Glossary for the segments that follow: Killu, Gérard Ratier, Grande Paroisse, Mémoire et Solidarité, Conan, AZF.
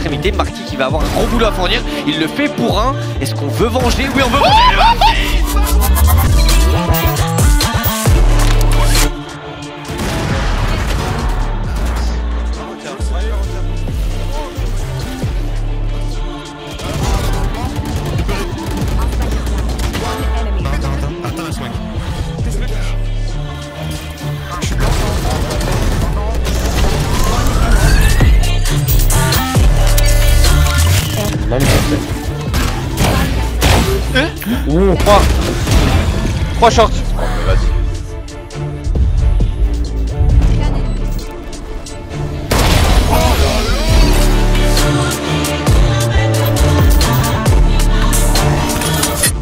extrémité. Marty qui va avoir un gros boulot à fournir. Il le fait pour un. Est-ce qu'on veut venger? Oui, on veut venger. Ouh, 3 shorts. Oh, bah vas-y.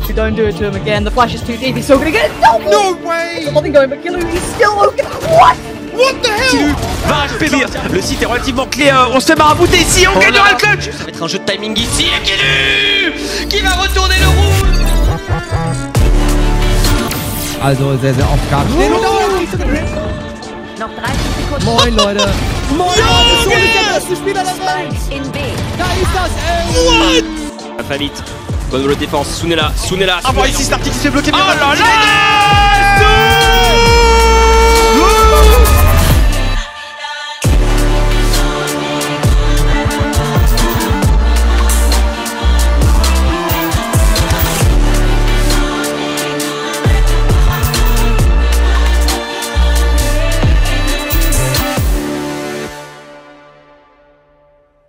You don't do it to him again. The flash is too deep. He's still gonna get it. No, no way. There's nothing going, but Killu, he's still looking. What the hell? Va récupérer. Le site est relativement clé. On se fait marabouter ici. On gagnera le clutch. Ça va être un jeu de timing ici. Et Killu qui va retourner le roule. Also sehr, sehr aufgabend. Noch 30 Sekunden. Moin Leute. Moin Leute, so ist der beste Spieler der Welt. Da ist das, ey. What? Très vite. Bonne défense. Sunela. Ah, bon, ici, c'est un petit qui se fait bloquer. Oh là là.